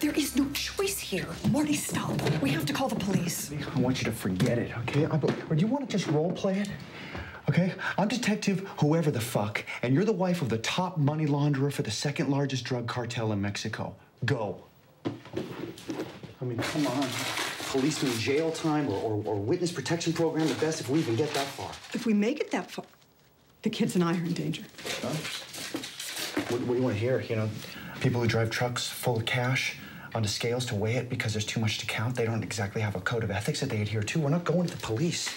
There is no choice here. Marty, stop. We have to call the police. I want you to forget it, okay? Or do you want to just role play it? Okay? I'm Detective Whoever the Fuck, and you're the wife of the top money launderer for the second largest drug cartel in Mexico. Go. I mean, come on. Policeman jail time or witness protection program, the best if we even get that far. If we make it that far, the kids and I are in danger. Huh? What do you want to hear? You know, people who drive trucks full of cash onto scales to weigh it because there's too much to count. They don't exactly have a code of ethics that they adhere to. We're not going to the police.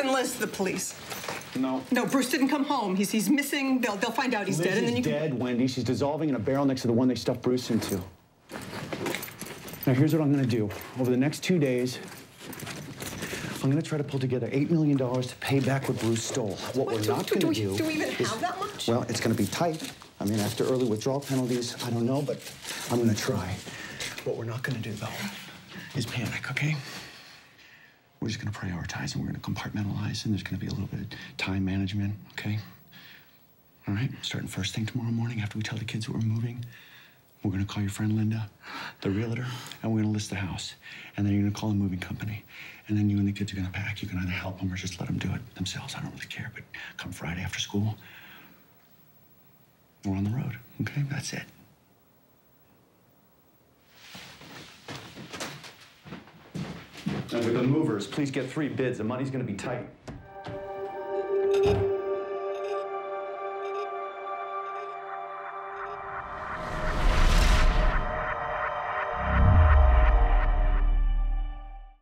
Enlist the police. No. No, Bruce didn't come home. He's missing. They'll find out he's dead, and then you can... Liz is dead, Wendy. She's dissolving in a barrel next to the one they stuffed Bruce into. Now, here's what I'm going to do. Over the next 2 days, I'm going to try to pull together $8 million to pay back what Bruce stole. What we're not going to do... Do we even have that much? Well, it's going to be tight. I mean, after early withdrawal penalties, I don't know, but I'm going to try. What we're not going to do, though, is panic, okay? We're just going to prioritize, and we're going to compartmentalize, and there's going to be a little bit of time management, okay? All right? Starting first thing tomorrow morning, after we tell the kids that we're moving, we're going to call your friend Linda, the realtor, and we're going to list the house. And then you're going to call a moving company. And then you and the kids are going to pack. You can either help them or just let them do it themselves. I don't really care, but come Friday after school, we're on the road, okay? That's it. And with the movers, please get 3 bids. The money's going to be tight.